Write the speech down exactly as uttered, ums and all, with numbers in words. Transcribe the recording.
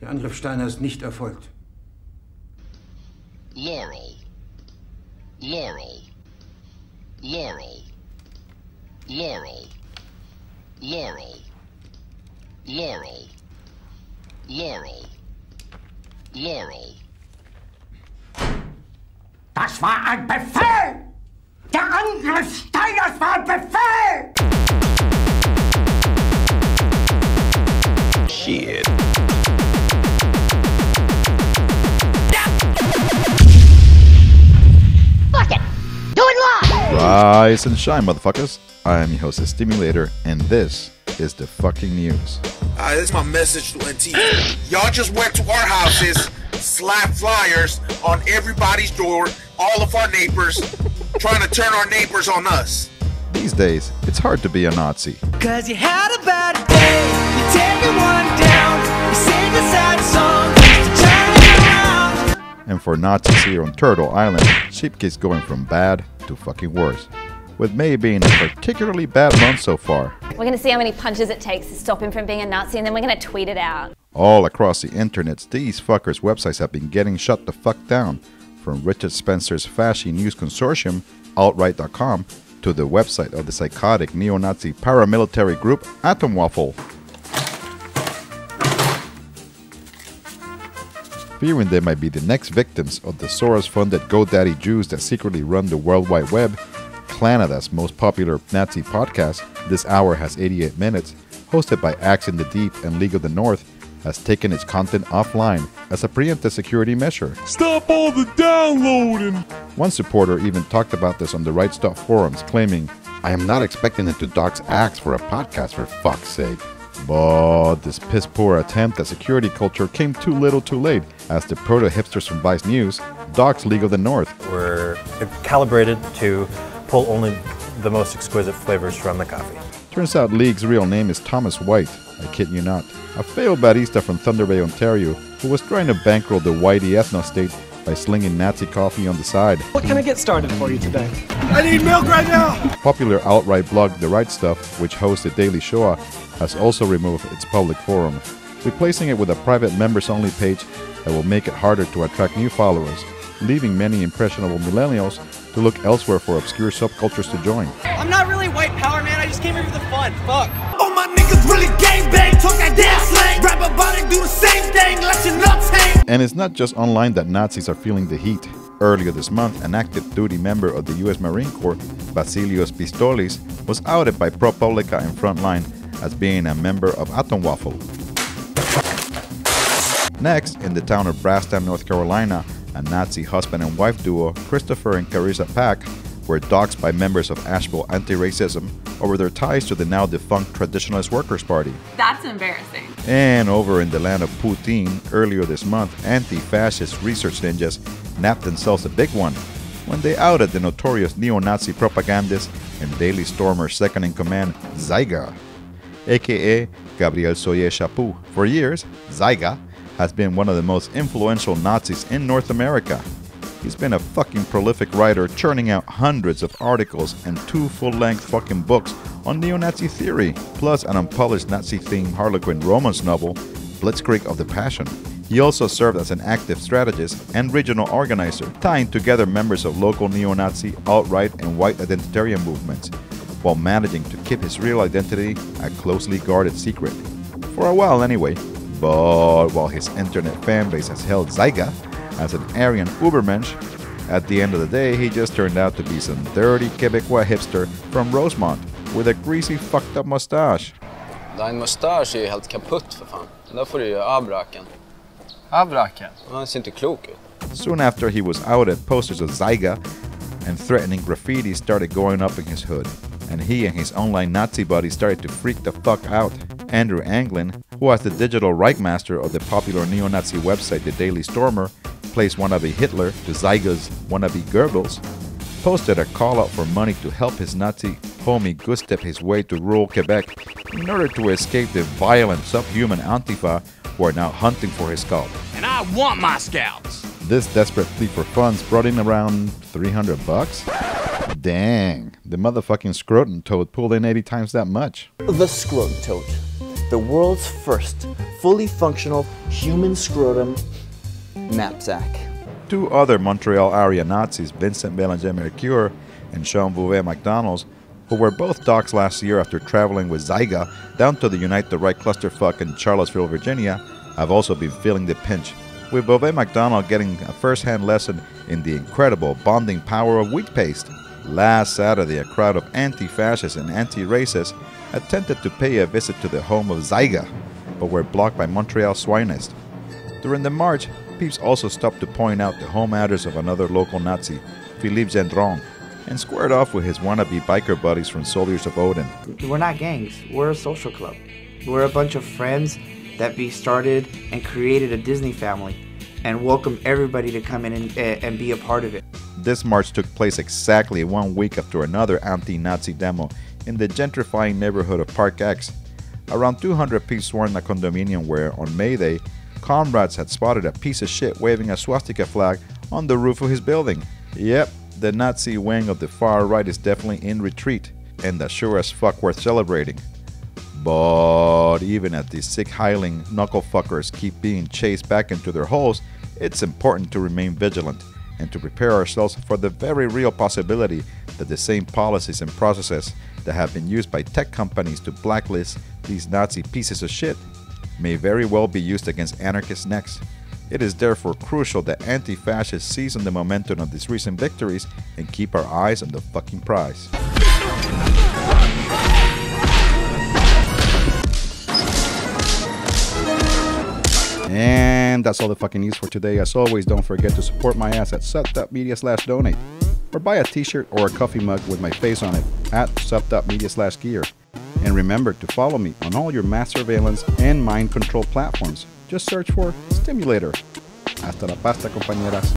Der Angriff Steiner ist nicht erfolgt. Laurel. Laurel. Laurel. Laurel. Laurel. Laurel. Laurel. Laurel. Das war ein Befehl! Der Angriff Steiners war ein Befehl! Shit. Fuck it! Do it live! Rise and shine, motherfuckers. I am your host, Stimulator, and this is the fucking news. Uh, this is my message to Antifa. Y'all just went to our houses, slap flyers on everybody's door, all of our neighbors, trying to turn our neighbors on us. These days, it's hard to be a Nazi. Cause you had a bad day, you take it one down, you sing a sad song, just to turn it around. And for Nazis here on Turtle Island, shit keeps going from bad to fucking worse. With May being a particularly bad month so far. We're going to see how many punches it takes to stop him from being a Nazi, and then we're going to tweet it out. All across the internets, these fuckers' websites have been getting shut the fuck down. From Richard Spencer's Fashy News Consortium, alt right dot com, to the website of the psychotic neo-Nazi paramilitary group Atomwaffle. Fearing they might be the next victims of the Soros-funded GoDaddy Jews that secretly run the World Wide Web, Canada's most popular Nazi podcast, This Hour Has eighty-eight Minutes, hosted by Axe in the Deep and League of the North, has taken its content offline as a preemptive security measure. Stop all the downloading! One supporter even talked about this on the Right Stuff forums, claiming, I am not expecting it to dox Axe for a podcast, for fuck's sake. But this piss-poor attempt at security culture came too little too late, as the proto-hipsters from Vice News doxed League of the North. We're calibrated to pull only the most exquisite flavors from the coffee. Turns out League's real name is Thomas White, I kid you not, a failed barista from Thunder Bay, Ontario, who was trying to bankroll the whitey ethno-state by slinging Nazi coffee on the side. What can I get started for you today? I need milk right now! Popular alt-right blog The Right Stuff, which hosts the Daily Shoah, has also removed its public forum, replacing it with a private members-only page that will make it harder to attract new followers, leaving many impressionable millennials to look elsewhere for obscure subcultures to join. I'm not really white power, man. I just came here for the fun. Fuck. Oh, my niggas really gangbang, talk that damn slang. Rap about it, do the same thing, let your nuts hang. And it's not just online that Nazis are feeling the heat. Earlier this month, an active duty member of the U S Marine Corps, Basilios Pistolis, was outed by ProPublica and Frontline as being a member of Atomwaffle. Next, in the town of Brasta, North Carolina, a Nazi husband and wife duo, Christopher and Carissa Pack, were doxxed by members of Asheville anti-racism over their ties to the now-defunct Traditionalist Workers' Party. That's embarrassing. And over in the land of Putin, earlier this month, anti-fascist research ninjas napped themselves a big one when they outed the notorious neo-Nazi propagandist and Daily Stormer's second-in-command, Zyga, a k a. Gabriel Soyé Chaput. For years, Zyga has been one of the most influential Nazis in North America. He's been a fucking prolific writer, churning out hundreds of articles and two full-length fucking books on neo-Nazi theory, plus an unpublished Nazi-themed Harlequin romance novel, Blitzkrieg of the Passion. He also served as an active strategist and regional organizer, tying together members of local neo-Nazi, alt-right, and white identitarian movements, while managing to keep his real identity a closely guarded secret. For a while anyway. But while his internet fan base has held Zyga as an Aryan Ubermensch, at the end of the day he just turned out to be some dirty Quebecois hipster from Rosemont with a greasy fucked up mustache. Din mustasch är helt kaputt för fan. Där får du ju avbraken. Avbraken? Han ser inte klok ut. Soon after he was outed, posters of Zyga and threatening graffiti started going up in his hood, and he and his online Nazi buddies started to freak the fuck out. Andrew Anglin, who was the digital Reichmaster of the popular neo-Nazi website The Daily Stormer, placed wannabe Hitler to Zyga's wannabe Goebbels, posted a call out for money to help his Nazi homie Gustep his way to rural Quebec in order to escape the violent, subhuman Antifa who are now hunting for his scalp. And I want my scalps! This desperate plea for funds brought in around three hundred bucks? Dang, the motherfucking scrotum toad pulled in eighty times that much. The scrotum toad. the world's first fully functional human scrotum knapsack. Two other Montreal area Nazis, Vincent Bélanger Mercure and Sean Bouvet McDonald's, who were both doxxed last year after traveling with Zyga down to the Unite the Right clusterfuck in Charlottesville, Virginia, have also been feeling the pinch, with Bouvet McDonald getting a first-hand lesson in the incredible bonding power of wheat paste. Last Saturday, a crowd of anti-fascists and anti-racists attempted to pay a visit to the home of Zyga, but were blocked by Montreal swinists. During the march, peeps also stopped to point out the home address of another local Nazi, Philippe Gendron, and squared off with his wannabe biker buddies from Soldiers of Odin. We're not gangs, we're a social club. We're a bunch of friends that we started and created a Disney family and welcomed everybody to come in and, and be a part of it. This march took place exactly one week after another anti-Nazi demo in the gentrifying neighborhood of Park X. Around two hundred people swarmed a condominium where, on May Day, comrades had spotted a piece of shit waving a swastika flag on the roof of his building. Yep, the Nazi wing of the far right is definitely in retreat, and that's sure as fuck worth celebrating. But even as these sick hiling knucklefuckers keep being chased back into their holes, it's important to remain vigilant and to prepare ourselves for the very real possibility that the same policies and processes that have been used by tech companies to blacklist these Nazi pieces of shit may very well be used against anarchists next. It is therefore crucial that anti-fascists seize on the momentum of these recent victories and keep our eyes on the fucking prize. And that's all the fucking news for today. As always, don't forget to support my ass at sub.media slash donate, or buy a t-shirt or a coffee mug with my face on it at sub.media slash gear. And remember to follow me on all your mass surveillance and mind control platforms. Just search for Stimulator. Hasta la pasta, compañeras.